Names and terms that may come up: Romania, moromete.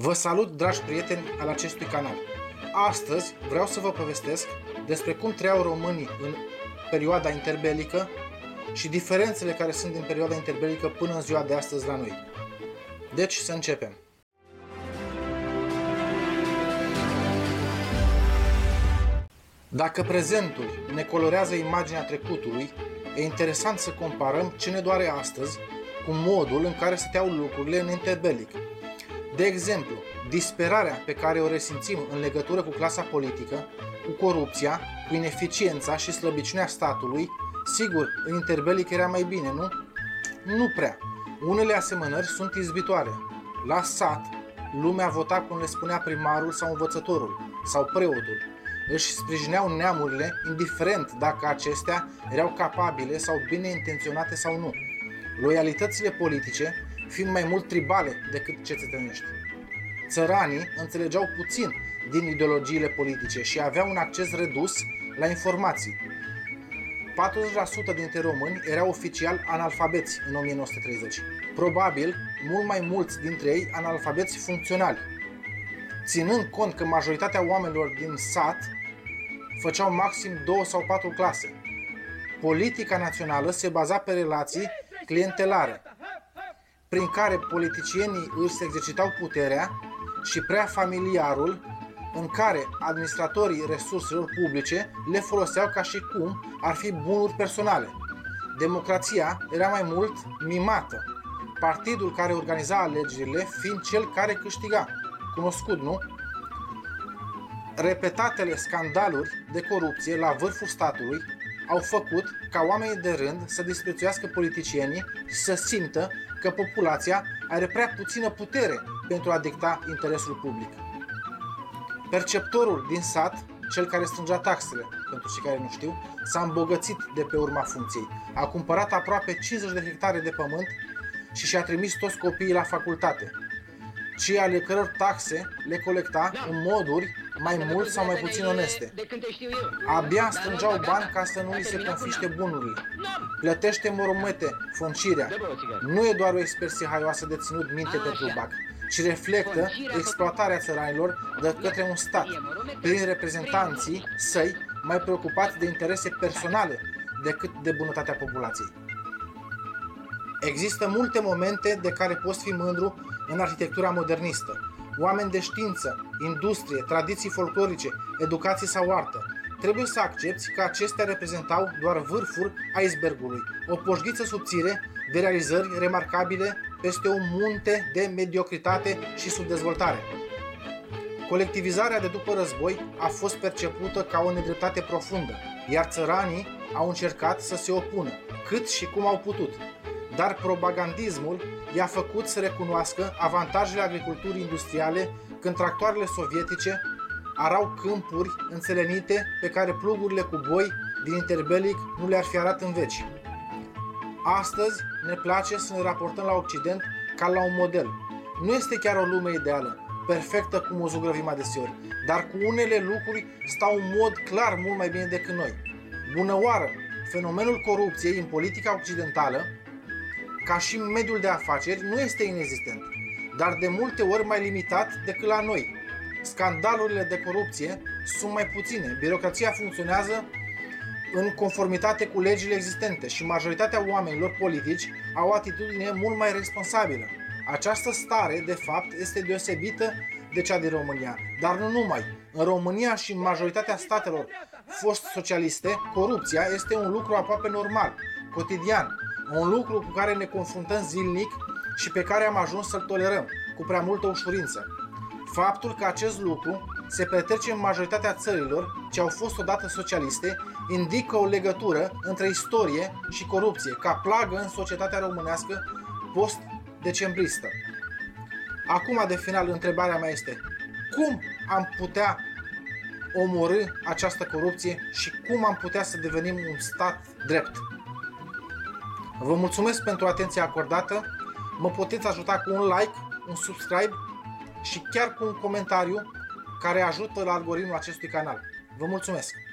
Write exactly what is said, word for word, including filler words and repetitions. Vă salut, dragi prieteni al acestui canal! Astăzi vreau să vă povestesc despre cum trăiau românii în perioada interbelică și diferențele care sunt din perioada interbelică până în ziua de astăzi la noi. Deci să începem! Dacă prezentul ne colorează imaginea trecutului, e interesant să comparăm ce ne doare astăzi cu modul în care stăteau lucrurile în interbelic. De exemplu, disperarea pe care o resimțim în legătură cu clasa politică, cu corupția, cu ineficiența și slăbiciunea statului, sigur, în interbelic era mai bine, nu? Nu prea. Unele asemănări sunt izbitoare. La sat, lumea vota cum le spunea primarul sau învățătorul, sau preotul. Își sprijineau neamurile, indiferent dacă acestea erau capabile sau bine intenționate sau nu. Loialitățile politice fiind mai mult tribale decât cetățenești. Țăranii înțelegeau puțin din ideologiile politice și aveau un acces redus la informații. patruzeci la sută dintre români erau oficial analfabeți în o mie nouă sute treizeci. Probabil, mult mai mulți dintre ei analfabeți funcționali. Ținând cont că majoritatea oamenilor din sat făceau maxim două sau patru clase. Politica națională se baza pe relații clientelare, prin care politicienii își exercitau puterea, și prea familiarul, în care administratorii resurselor publice le foloseau ca și cum ar fi bunuri personale. Democrația era mai mult mimată, partidul care organiza alegerile fiind cel care câștiga. Cunoscut, nu? Repetatele scandaluri de corupție la vârful statului au făcut ca oamenii de rând să disprețuiască politicienii și să simtă că populația are prea puțină putere pentru a dicta interesul public. Perceptorul din sat, cel care strângea taxele, pentru cei care nu știu, s-a îmbogățit de pe urma funcției. A cumpărat aproape cincizeci de hectare de pământ și și-a trimis toți copiii la facultate, cei ale căror taxe le colecta în moduri mai mult sau mai puțin oneste. Abia strângeau bani ca să nu îi se confiște bunurile. Plătește moromete, foncirea. Nu e doar o expresie haioasă de ținut minte pe trubac, ci reflectă exploatarea țăranilor de către un stat, prin reprezentanții săi mai preocupați de interese personale decât de bunătatea populației. Există multe momente de care poți fi mândru în arhitectura modernistă. Oameni de știință, industrie, tradiții folclorice, educație sau artă. Trebuie să accepti că acestea reprezentau doar vârful icebergului, o poșghiță subțire de realizări remarcabile peste un munte de mediocritate și subdezvoltare. Colectivizarea de după război a fost percepută ca o nedreptate profundă, iar țăranii au încercat să se opună, cât și cum au putut. Dar propagandismul i-a făcut să recunoască avantajele agriculturii industriale când tractoarele sovietice arau câmpuri înțelenite pe care plugurile cu boi din interbelic nu le-ar fi arat în veci. Astăzi ne place să ne raportăm la Occident ca la un model. Nu este chiar o lume ideală, perfectă cum o zugrăvim adeseori, dar cu unele lucruri stau în mod clar mult mai bine decât noi. Bunăoară, fenomenul corupției în politica occidentală, ca și mediul de afaceri, nu este inexistent, dar de multe ori mai limitat decât la noi. Scandalurile de corupție sunt mai puține, birocrația funcționează în conformitate cu legile existente și majoritatea oamenilor politici au o atitudine mult mai responsabilă. Această stare, de fapt, este deosebită de cea din România, dar nu numai. În România și în majoritatea statelor fost socialiste, corupția este un lucru aproape normal, cotidian, un lucru cu care ne confruntăm zilnic și pe care am ajuns să-l tolerăm cu prea multă ușurință. Faptul că acest lucru se petrece în majoritatea țărilor ce au fost odată socialiste indică o legătură între istorie și corupție ca plagă în societatea românească post-decembristă. Acum, de final, întrebarea mea este: cum am putea omorî această corupție și cum am putea să devenim un stat drept? Vă mulțumesc pentru atenția acordată, mă puteți ajuta cu un like, un subscribe și chiar cu un comentariu care ajută la algoritmul acestui canal. Vă mulțumesc!